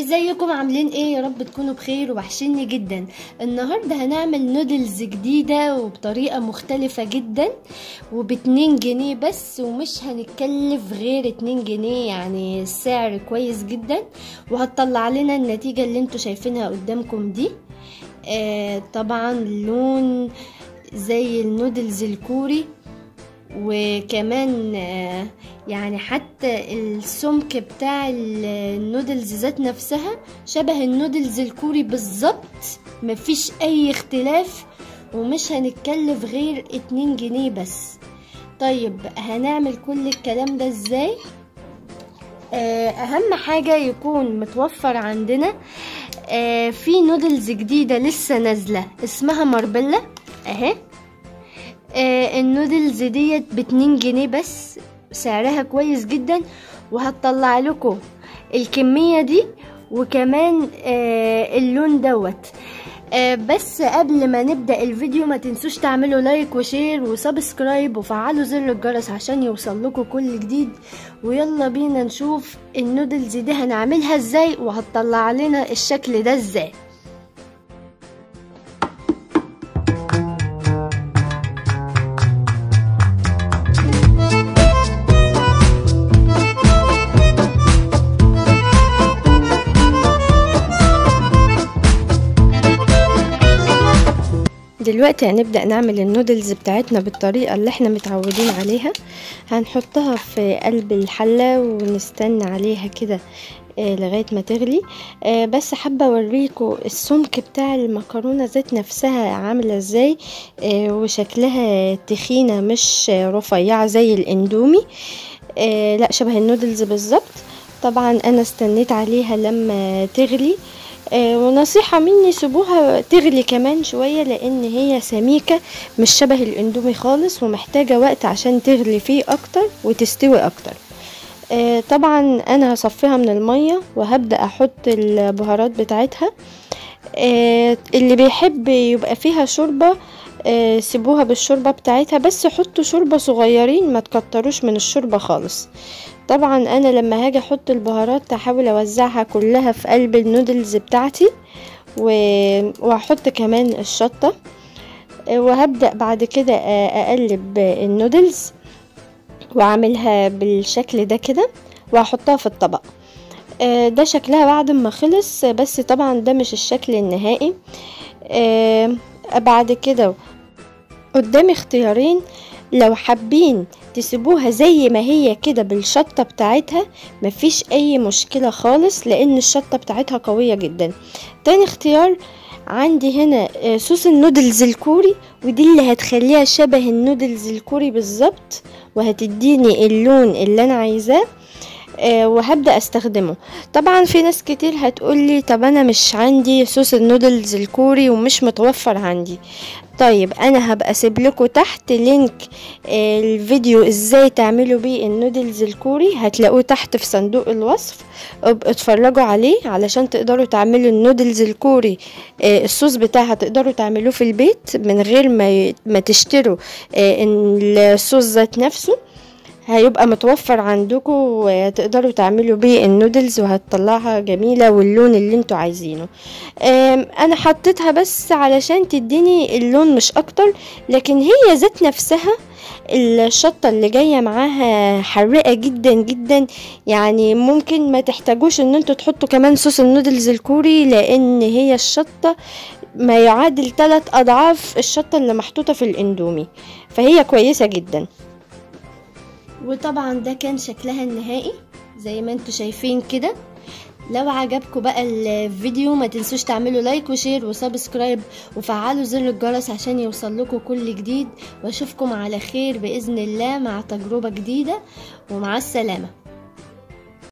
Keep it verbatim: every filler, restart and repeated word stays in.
ازيكم عاملين ايه؟ يا رب تكونوا بخير ووحشني جدا. النهارده هنعمل نودلز جديده وبطريقه مختلفه جدا وباتنين جنيه بس، ومش هنتكلف غير اتنين جنيه، يعني السعر كويس جدا وهتطلع لنا النتيجه اللي انتوا شايفينها قدامكم دي. آه طبعا اللون زي النودلز الكوري، وكمان يعني حتى السمك بتاع النودلز ذات نفسها شبه النودلز الكوري بالظبط، مفيش اي اختلاف، ومش هنتكلف غير اتنين جنيه بس. طيب هنعمل كل الكلام ده ازاي؟ اهم حاجة يكون متوفر عندنا في نودلز جديدة لسه نازلة اسمها ماربيلا اهي. آه النودلز ديت باتنين جنيه بس، سعرها كويس جدا وهتطلع لكم الكمية دي وكمان آه اللون دوت. آه بس قبل ما نبدأ الفيديو ما تنسوش تعملوا لايك وشير وسبسكرايب وفعلوا زر الجرس عشان يوصل لكم كل جديد. ويلا بينا نشوف النودلز دي هنعملها ازاي وهتطلع لنا الشكل ده ازاي. دلوقتي هنبدأ نعمل النودلز بتاعتنا بالطريقة اللي احنا متعودين عليها. هنحطها في قلب الحلة ونستنى عليها كده لغاية ما تغلي. بس حابة اوريكم السمك بتاع المكرونة ذات نفسها عاملة ازاي، وشكلها تخينة مش رفيعة زي الاندومي، لا شبه النودلز بالظبط. طبعا انا استنيت عليها لما تغلي، ونصيحة مني سيبوها تغلي كمان شوية لان هي سميكة مش شبه الاندومي خالص، ومحتاجة وقت عشان تغلي فيه اكتر وتستوي اكتر. طبعا انا هصفيها من المية وهبدأ احط البهارات بتاعتها. اللي بيحب يبقى فيها شوربة سيبوها بالشوربة بتاعتها، بس حطوا شوربة صغيرين ما تكتروش من الشوربة خالص. طبعا انا لما هاجي احط البهارات هحاول اوزعها كلها في قلب النودلز بتاعتي، وهحط كمان الشطة، وهبدأ بعد كده اقلب النودلز واعملها بالشكل ده كده وهحطها في الطبق. ده شكلها بعد ما خلص، بس طبعا ده مش الشكل النهائي. بعد كده قدامي اختيارين، لو حابين تسيبوها زي ما هي كده بالشطة بتاعتها مفيش اي مشكلة خالص لان الشطة بتاعتها قوية جدا. تاني اختيار عندي هنا صوص النودلز الكوري، ودي اللي هتخليها شبه النودلز الكوري بالظبط وهتديني اللون اللي انا عايزاه وهبدأ استخدمه. طبعا في ناس كتير هتقولي طب انا مش عندي صوص النودلز الكوري ومش متوفر عندي. طيب انا هبقى اسيب لكم تحت لينك الفيديو ازاي تعملوا بيه النودلز الكوري، هتلاقوه تحت في صندوق الوصف، ابقوا اتفرجوا عليه علشان تقدروا تعملوا النودلز الكوري الصوص بتاعها تقدروا تعملوه في البيت من غير ما ما تشتروا الصوص ذات نفسه، هيبقى متوفر عندكم وتقدروا تعملوا بيه النودلز وهتطلعها جميلة واللون اللي انتوا عايزينه. انا حطيتها بس علشان تديني اللون مش اكتر، لكن هي ذات نفسها الشطة اللي جاية معاها حرقة جدا جدا، يعني ممكن ما تحتاجوش ان انتوا تحطوا كمان صوص النودلز الكوري لان هي الشطة ما يعادل ثلاث اضعاف الشطة اللي محطوطة في الاندومي، فهي كويسة جدا. وطبعا ده كان شكلها النهائي زي ما انتوا شايفين كده. لو عجبكم بقى الفيديو ما تنسوش تعملوا لايك وشير وسبسكرايب وفعلوا زر الجرس عشان يوصل لكم كل جديد، واشوفكم على خير بإذن الله مع تجربة جديدة، ومع السلامة.